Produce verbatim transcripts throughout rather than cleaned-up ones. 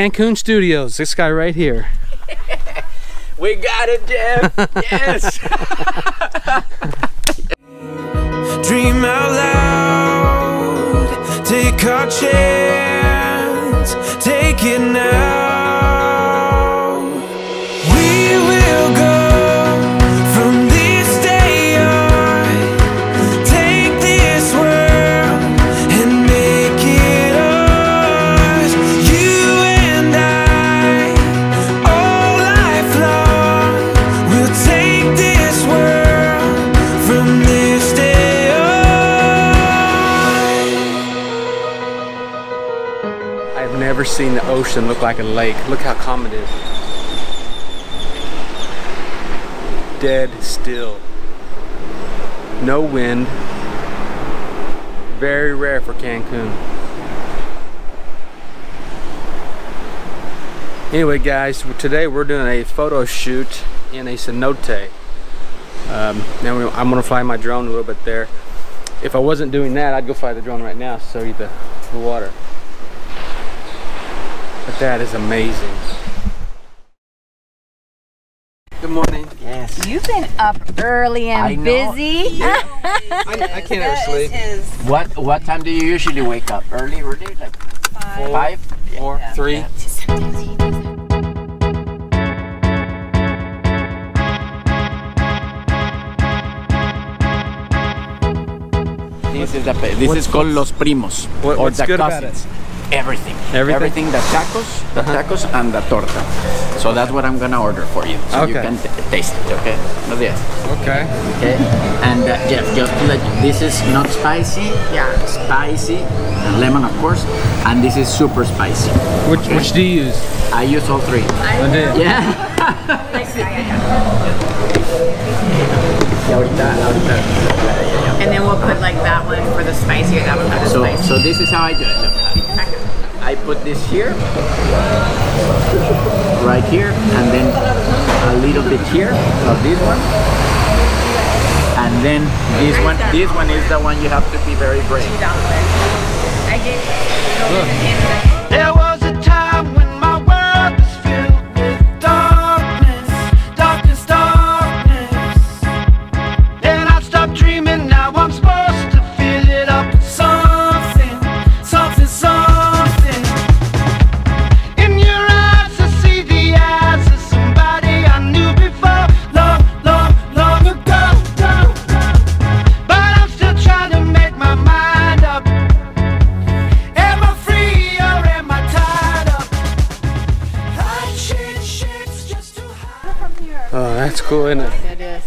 Cancun Studios, this guy right here. We got it, Jeff. Yes. Dream out loud, take our chance, take it now. I've never seen the ocean look like a lake. Look how calm it is. Dead still. No wind. Very rare for Cancun. Anyway guys, today we're doing a photo shoot in a cenote. Um, now I'm gonna fly my drone a little bit there. If I wasn't doing that, I'd go fly the drone right now to show you the, the water. But that is amazing. Good morning. Yes. You've been up early and I know. busy. Yeah. I, I can't ever sleep. Is. What What time do you usually wake up? Early, early, like five, five four, yeah. three. Yeah. This is the, this what's, is called Los Primos, what, or the cousins. Everything. everything, everything, the tacos, the uh-huh. tacos, and the torta. So that's what I'm gonna order for you, so okay. you can taste it. Okay. Okay. Okay. And uh, Jeff, just to let you, this is not spicy. Yeah. Spicy, and lemon of course, and this is super spicy. Which okay. which do you use? I use all three. I do. Yeah. And then we'll put like that one for the spicier, that one for the so, spicy. So this is how I do it. I put this here, right here, and then a little bit here of this one. And then this one, this one is the one you have to be very brave. I did. There was a time when my world was filled with darkness, darkness, darkness. Then I stopped dreaming. I'm supposed to fill it up with something, something, something. In your eyes I see the eyes of somebody I knew before, long, long, long ago, long, long. But I'm still trying to make my mind up. Am I free or am I tied up? I change shapes just to hide from here. Oh, that's cool, isn't it? It is.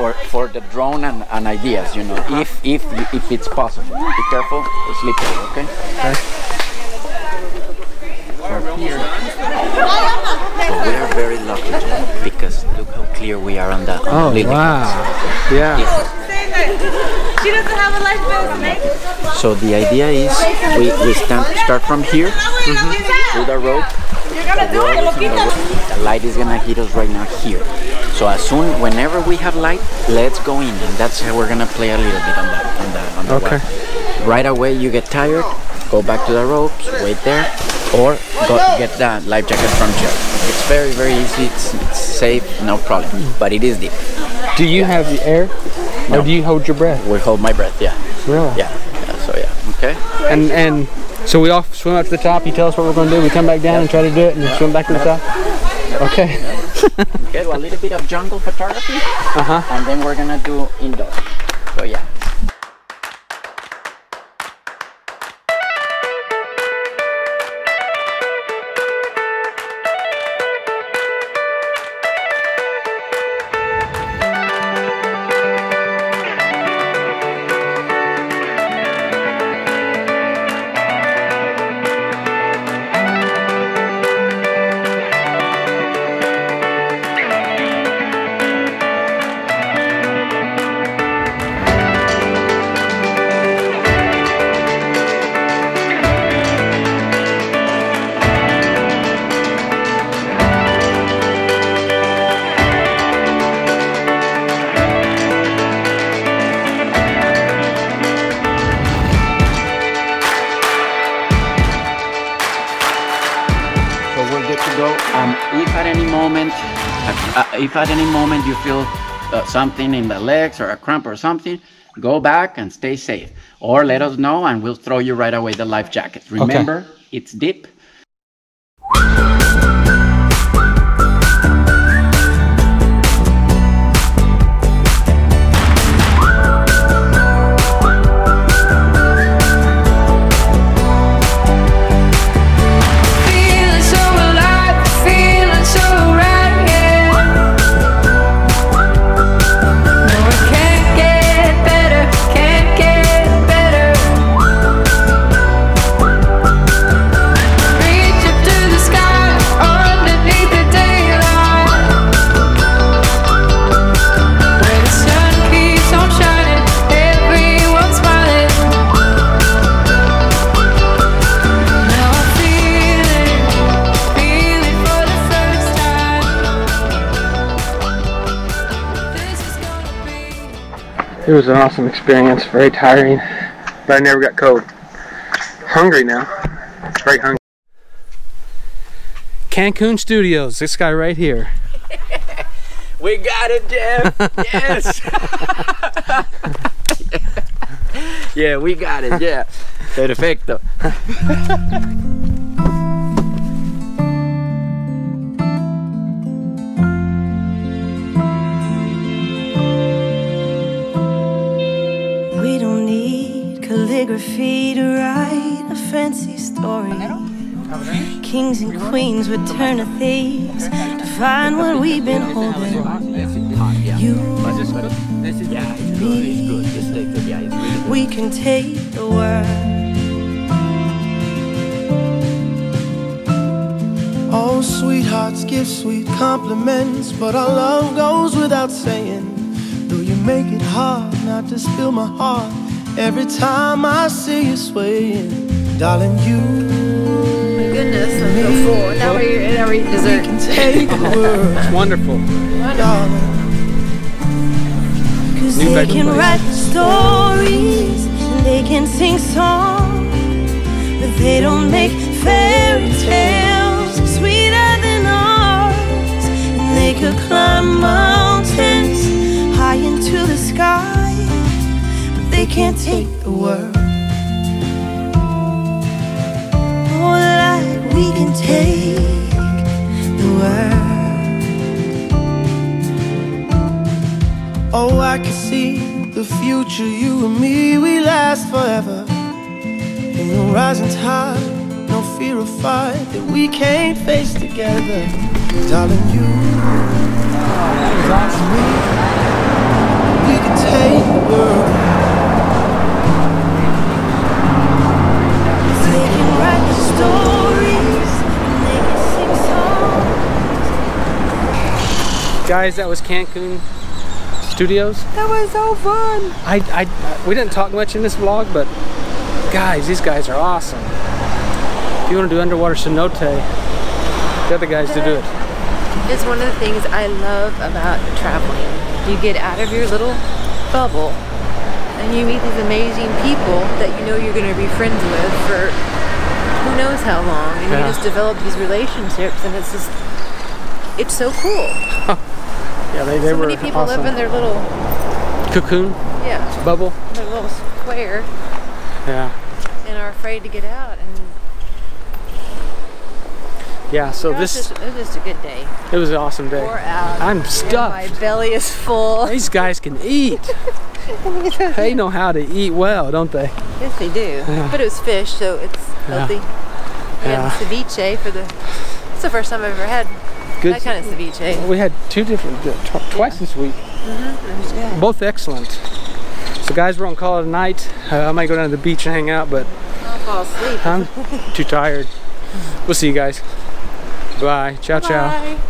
For, for the drone and, and ideas, you know, if if if it's possible. Be careful, slip it, okay? Okay. So we are very lucky because look how clear we are on that. Oh, lily. Wow. Yeah. She doesn't have a life vest. So the idea is we, we stand, start from here, mm-hmm. through the rope. You're gonna do it, Loquita. The light is gonna hit us right now here. So as soon, whenever we have light, let's go in, and that's how we're gonna play a little bit on that, on the, on the okay. water. Right away, you get tired, go back to the ropes, wait there, or go, get that life jacket from Jeff. It's very, very easy. It's, it's safe, no problem. But it is deep. Do you yeah. have the air, no. or do you hold your breath? We hold my breath. Yeah. Really? Yeah. yeah so yeah. Okay. And and. So we all swim up to the top, you tell us what we're going to do, we come back down and try to do it, and yeah. swim back to the top? Okay. Okay, well, a little bit of jungle photography, uh-huh. and then we're going to do indoor. So yeah. Uh, if at any moment you feel uh, something in the legs or a cramp or something, go back and stay safe. Or let us know and we'll throw you right away the life jacket. Remember, okay. It's deep. It was an awesome experience, very tiring, but I never got cold. Hungry now, very hungry. Cancun Studios, this guy right here. We got it, Jeff, yes! Yeah, we got it, yeah. Perfecto. Calligraphy to write a fancy story. Kings and queens would turn to thieves to find what we've been holding. You, me, we can take the world. Oh, sweethearts give sweet compliments, but our love goes without saying. Though you make it hard not to spill my heart every time I see you swaying, darling, you. My goodness, I'm so full. Now we're eating every dessert. It's wonderful. Darling. Because they can write stories and they can sing songs, but they don't make fairy tales sweeter than ours. And they could climb mountains high into the sky. They can't take the world. Oh, like we can take the world. Oh, I can see the future, you and me, we last forever. Ain't no rising tide, no fear of fight that we can't face together. Darling, you, that's me. We can take the world. Guys, that was Cancun Studios. That was so fun. I, I, we didn't talk much in this vlog, but guys, these guys are awesome. If you want to do underwater cenote, the other guys to do it. It's one of the things I love about traveling. You get out of your little bubble and you meet these amazing people that you know you're going to be friends with for who knows how long, and yeah. You just develop these relationships, and it's just, it's so cool. Yeah, they, they so were many people awesome. Live in their little cocoon, yeah, bubble, their little square, yeah, and are afraid to get out. And yeah, so this just, it was just a good day. It was an awesome day. Four out. I'm stuffed. And my belly is full. These guys can eat. They know how to eat well, don't they? Yes, they do. Yeah. But it was fish, so it's healthy. Yeah. Yeah. And ceviche for the. It's the first time I've ever had. Good. That kind of ceviche. We had two different, tw twice yeah. this week. Mm-hmm. Both excellent. So guys, we're gonna call it a night. Uh, I might go down to the beach and hang out, but I'll fall asleep. I'm too tired. We'll see you guys. Bye. Ciao, Bye. Ciao.